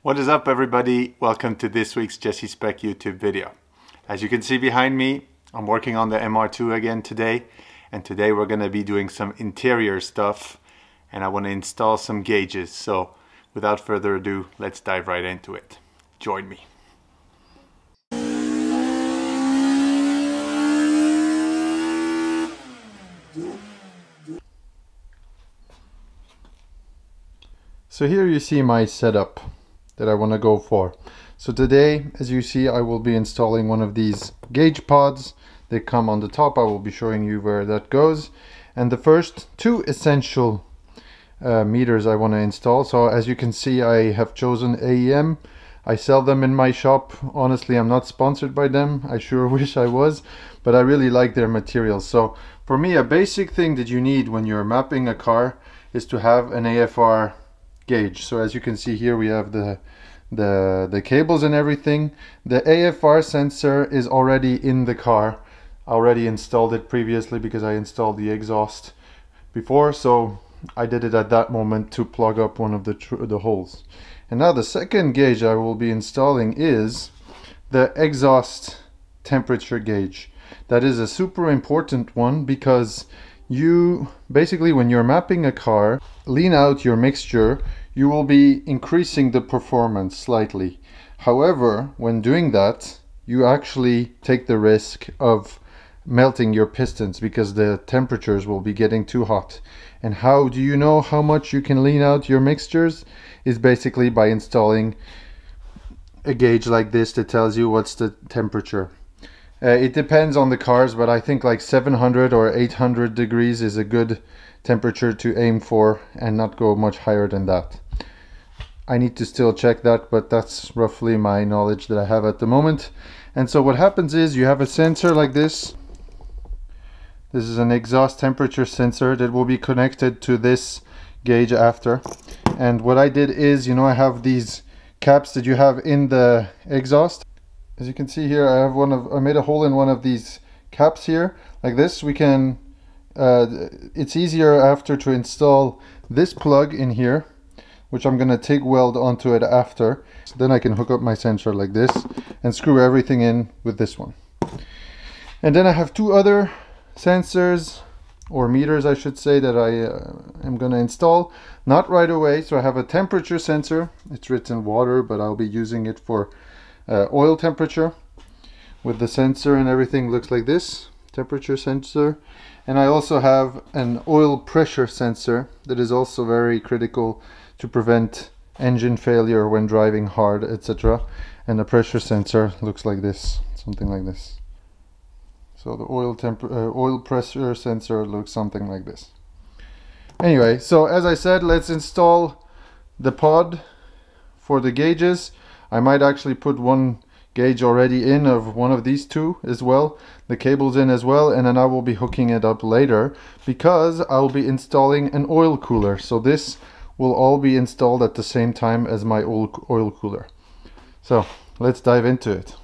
What is up, everybody? Welcome to this week's Jesse Spec YouTube video. As you can see behind me, I'm working on the MR2 again today, and today we're going to be doing some interior stuff and I want to install some gauges. So without further ado, let's dive right into it. Join me. So here you see my setup that I want to go for. So today, as you see, I will be installing one of these gauge pods. They come on the top. I will be showing you where that goes. And the first two essential meters I want to install. So as you can see, I have chosen AEM. I sell them in my shop. Honestly, I'm not sponsored by them. I sure wish I was, but I really like their materials. So for me, a basic thing that you need when you're mapping a car is to have an AFR gauge. So as you can see here, we have the cables and everything. The AFR sensor is already in the car. I already installed it previously because I installed the exhaust before, so I did it at that moment to plug up one of the holes. And now the second gauge I will be installing is the exhaust temperature gauge. That is a super important one because you basically, when you're mapping a car, lean out your mixture, you will be increasing the performance slightly. However, when doing that, you actually take the risk of melting your pistons because the temperatures will be getting too hot. And how do you know how much you can lean out your mixtures? Is basically by installing a gauge like this that tells you what's the temperature. It depends on the cars, but I think like 700 or 800 degrees is a good temperature to aim for and not go much higher than that. I need to still check that, but that's roughly my knowledge that I have at the moment. And so what happens is you have a sensor like this. This is an exhaust temperature sensor that will be connected to this gauge after. And what I did is, you know, I have these caps that you have in the exhaust. As you can see here, I made a hole in one of these caps here, like this. We can, it's easier after to install this plug in here, which I'm gonna TIG weld onto it after. So then I can hook up my sensor like this and screw everything in with this one. And then I have two other sensors, or meters I should say, that I am gonna install. Not right away, so I have a temperature sensor. It's written water, but I'll be using it for oil temperature. With the sensor and everything, looks like this, temperature sensor. And I also have an oil pressure sensor that is also very critical to prevent engine failure when driving hard, etc. And the pressure sensor looks like this, something like this. So the oil pressure sensor looks something like this. Anyway, so as I said, let's install the pod for the gauges. I might actually put one gauge already in of one of these two as well, the cables in as well, and then I will be hooking it up later because I'll be installing an oil cooler. So this will all be installed at the same time as my oil cooler. So let's dive into it.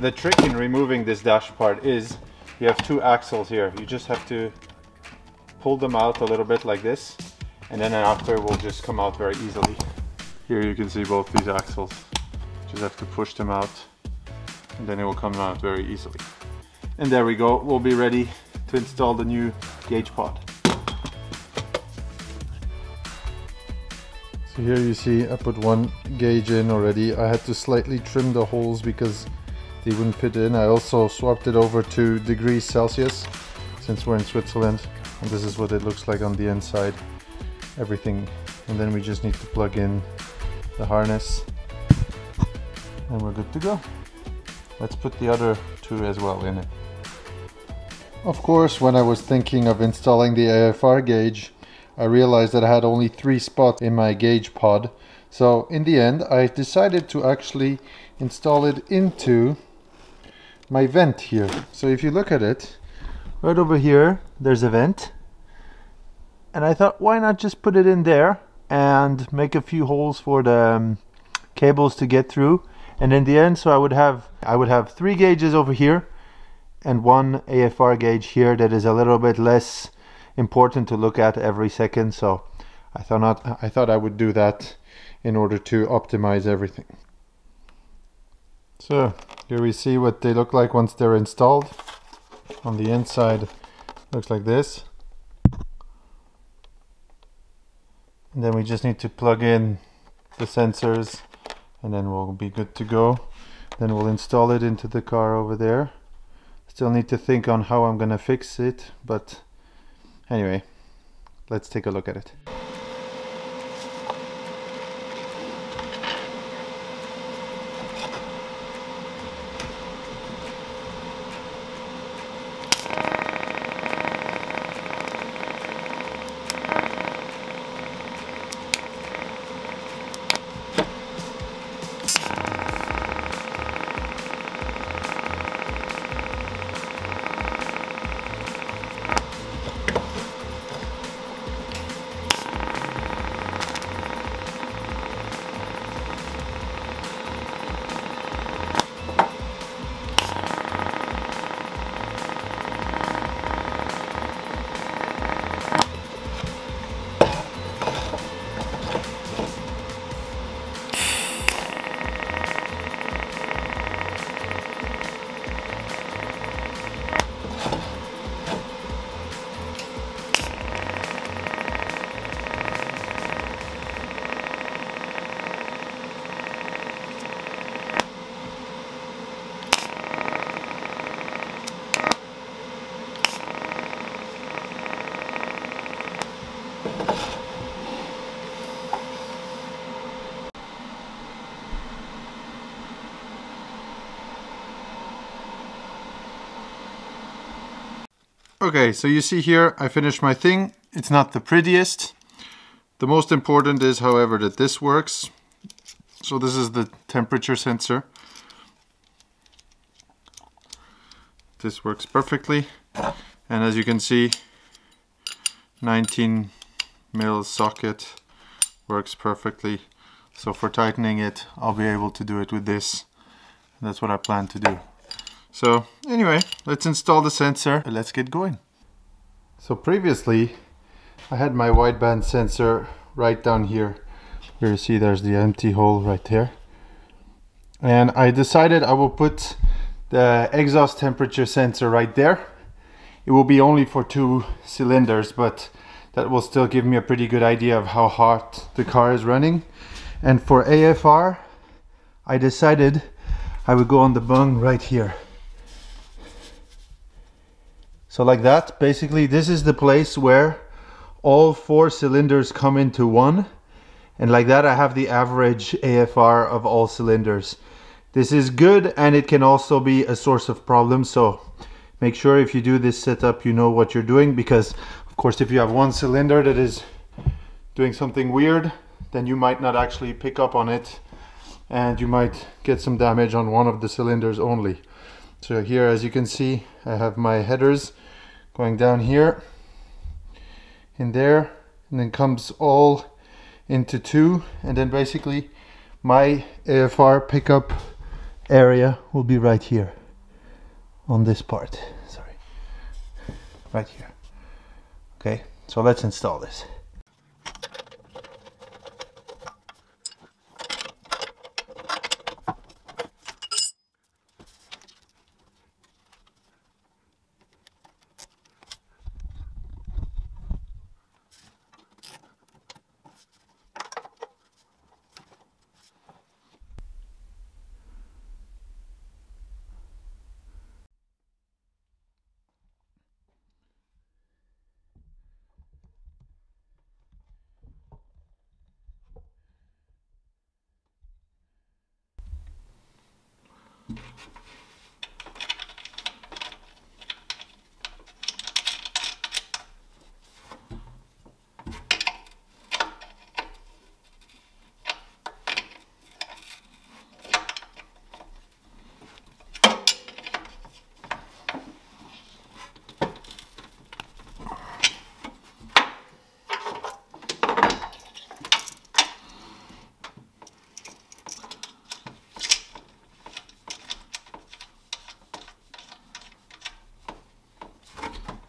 The trick in removing this dash part is you have two axles here. You just have to pull them out a little bit like this, and then an after will just come out very easily. Here you can see both these axles. Just have to push them out and then it will come out very easily. And there we go. We'll be ready to install the new gauge pod. So here you see I put one gauge in already. I had to slightly trim the holes because they wouldn't fit in. I also swapped it over to degrees Celsius since we're in Switzerland, and this is what it looks like on the inside, everything. And then we just need to plug in the harness and we're good to go. Let's put the other two as well in it. Of course, when I was thinking of installing the AFR gauge, I realized that I had only three spots in my gauge pod. So in the end, I decided to actually install it into my vent here. So if you look at it, right over here, there's a vent. And I thought, why not just put it in there and make a few holes for the cables to get through, And in the end, so I would have 3 gauges over here and 1 AFR gauge here that is a little bit less important to look at every second. So I thought I would do that in order to optimize everything. So here we see what they look like once they're installed. On the inside, looks like this. And then we just need to plug in the sensors, and then we'll be good to go. Then we'll install it into the car over there. Still need to think on how I'm gonna fix it, but anyway, let's take a look at it. Okay, so you see here, I finished my thing. It's not the prettiest. The most important is, however, that this works. So this is the temperature sensor. This works perfectly. And as you can see, 19 mil socket works perfectly. So for tightening it, I'll be able to do it with this. And that's what I plan to do. So anyway, let's install the sensor and let's get going. So previously, I had my wideband sensor right down here. Here you see there's the empty hole right there. And I decided I will put the exhaust temperature sensor right there. It will be only for 2 cylinders, but that will still give me a pretty good idea of how hot the car is running. And for AFR, I decided I would go on the bung right here. So like that, basically this is the place where all 4 cylinders come into one, and like that I have the average AFR of all cylinders. This is good, and it can also be a source of problems, so make sure if you do this setup you know what you're doing, because of course if you have 1 cylinder that is doing something weird, then you might not actually pick up on it and you might get some damage on one of the cylinders only. So here, as you can see, I have my headers going down here, in there, and then comes all into 2, and then basically my AFR pickup area will be right here, on this part, sorry, right here. Okay, so let's install this.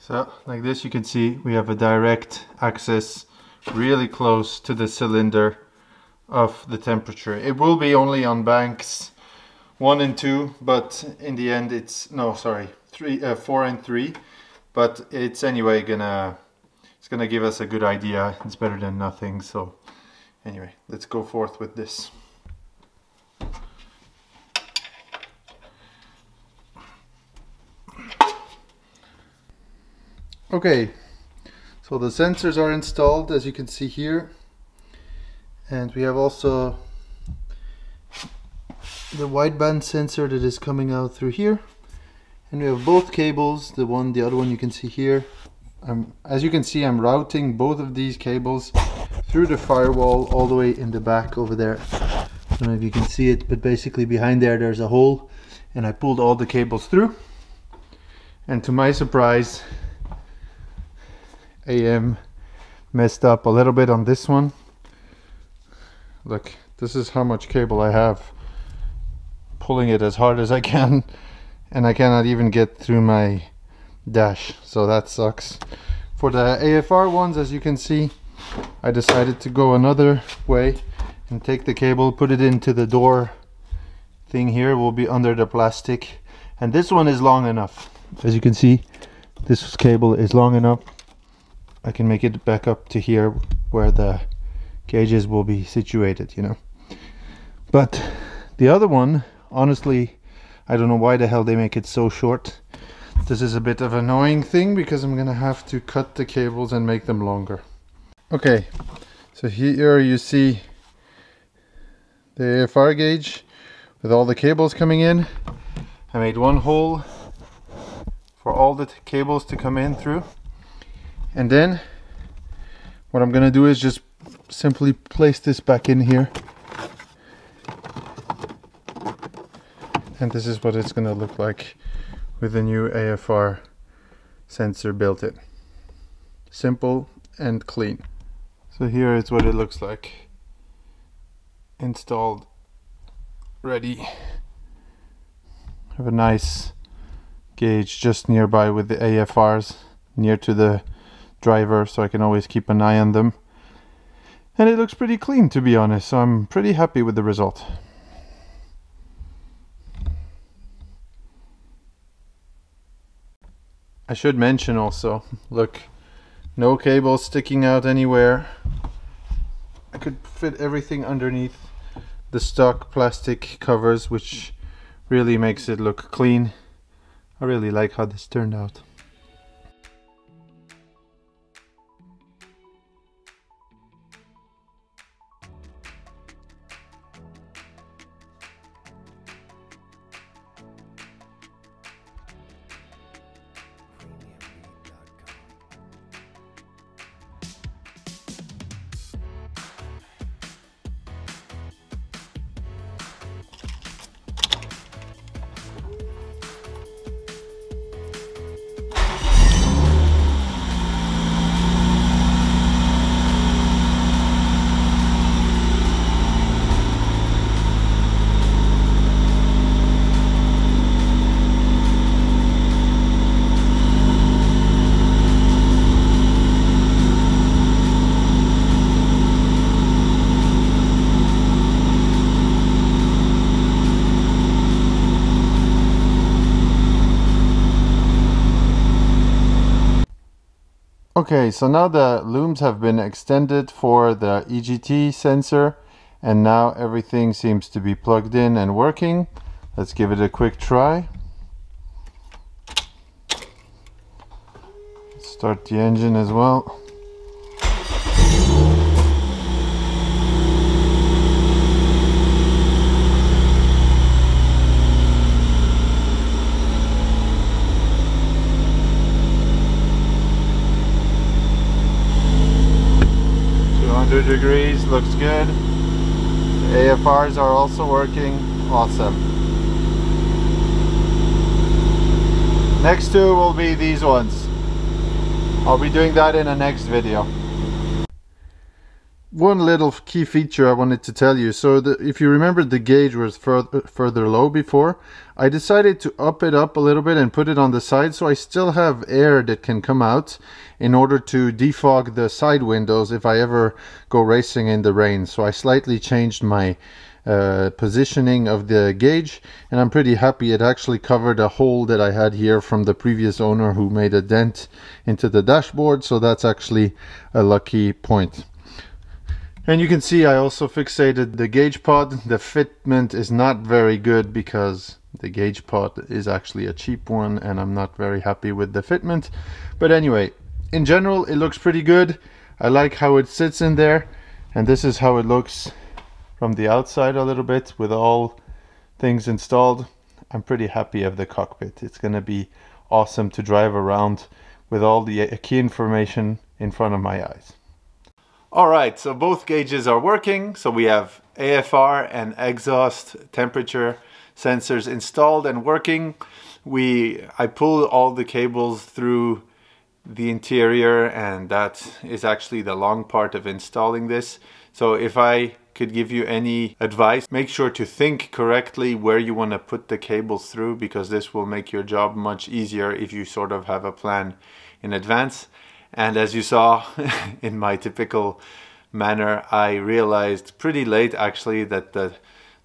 So like this, you can see we have a direct access really close to the cylinder of the temperature. It will be only on banks 1 and 2, but in the end it's, no, sorry, 4 and 3, but it's anyway it's gonna give us a good idea. It's better than nothing. So anyway, let's go forth with this. Okay, so the sensors are installed, as you can see here, and we have also the wideband sensor that is coming out through here, and we have both cables, the other one you can see here. As you can see, I'm routing both of these cables through the firewall all the way in the back over there. I don't know if you can see it, but basically behind there there's a hole, and I pulled all the cables through, and to my surprise AEM messed up a little bit on this one. Look, this is how much cable I have, pulling it as hard as I can, and I cannot even get through my dash, so that sucks. For the AFR ones, as you can see, I decided to go another way and take the cable, put it into the door thing here, will be under the plastic, and this one is long enough. As you can see, this cable is long enough. I can make it back up to here where the gauges will be situated, you know. But the other one, honestly, I don't know why the hell they make it so short. This is a bit of an annoying thing because I'm gonna have to cut the cables and make them longer. Okay, so here you see the AFR gauge with all the cables coming in. I made one hole for all the cables to come in through. And then what I'm gonna do is just simply place this back in here. And this is what it's gonna look like with the new AFR sensor built in. Simple and clean. So here is what it looks like. Installed, ready. Have a nice gauge just nearby with the AFRs, near to the driver, so I can always keep an eye on them. And it looks pretty clean, to be honest, so I'm pretty happy with the result. I should mention also, look, no cables sticking out anywhere. I could fit everything underneath the stock plastic covers, which really makes it look clean. I really like how this turned out. Okay, so now the looms have been extended for the EGT sensor, and now everything seems to be plugged in and working. Let's give it a quick try. Start the engine as well. Degrees, looks good. The AFRs are also working, awesome. Next two will be these ones. I'll be doing that in the next video. one little key feature I wanted to tell you. So if you remember, the gauge was further low before. I decided to up it up a little bit and put it on the side, so I still have air that can come out in order to defog the side windows if I ever go racing in the rain. So I slightly changed my positioning of the gauge, and I'm pretty happy. It actually covered a hole that I had here from the previous owner who made a dent into the dashboard, so that's actually a lucky point. And you can see I also fixated the gauge pod. The fitment is not very good because the gauge pod is actually a cheap one, and I'm not very happy with the fitment. But anyway, in general it looks pretty good. I like how it sits in there, and this is how it looks from the outside a little bit with all things installed. I'm pretty happy of the cockpit. It's gonna be awesome to drive around with all the key information in front of my eyes. All right, so both gauges are working. So we have AFR and exhaust temperature sensors installed and working. I pulled all the cables through the interior, and that is actually the long part of installing this. So if I could give you any advice, make sure to think correctly where you want to put the cables through, because this will make your job much easier if you sort of have a plan in advance. And as you saw in my typical manner, I realized pretty late actually that the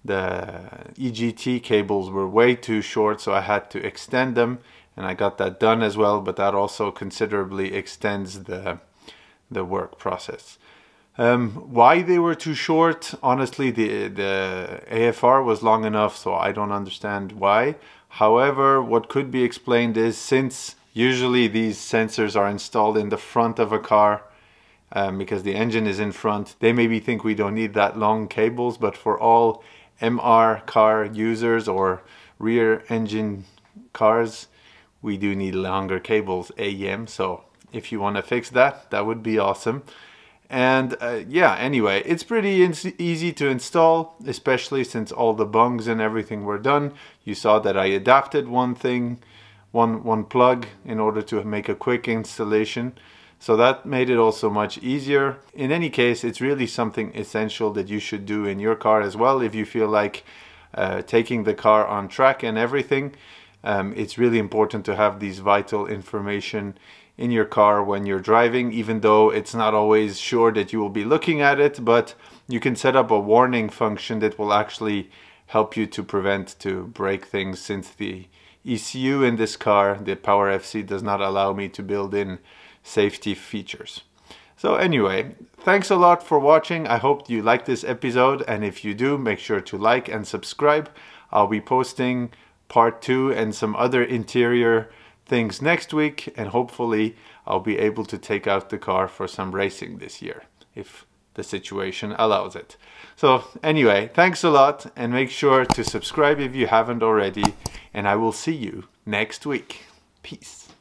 EGT cables were way too short, so I had to extend them, and I got that done as well, but that also considerably extends the work process. Why they were too short? Honestly, the AFR was long enough, so I don't understand why. However, what could be explained is, since usually these sensors are installed in the front of a car, because the engine is in front, they maybe think we don't need that long cables, but for all MR car users or rear engine cars, we do need longer cables, AEM. So if you want to fix that, that would be awesome. And yeah, anyway, it's pretty easy to install, especially since all the bungs and everything were done. You saw that I adapted one plug in order to make a quick installation. So that made it also much easier. In any case, it's really something essential that you should do in your car as well. If you feel like taking the car on track and everything, it's really important to have these vital information in your car when you're driving, even though it's not always sure that you will be looking at it, but you can set up a warning function that will actually help you to prevent to break things, since the ECU in this car, the Power FC, does not allow me to build in safety features. So anyway, thanks a lot for watching. I hope you liked this episode, and if you do, make sure to like and subscribe. I'll be posting part 2 and some other interior things next week, and hopefully I'll be able to take out the car for some racing this year if the situation allows it. So anyway, thanks a lot, and make sure to subscribe if you haven't already, and I will see you next week. Peace.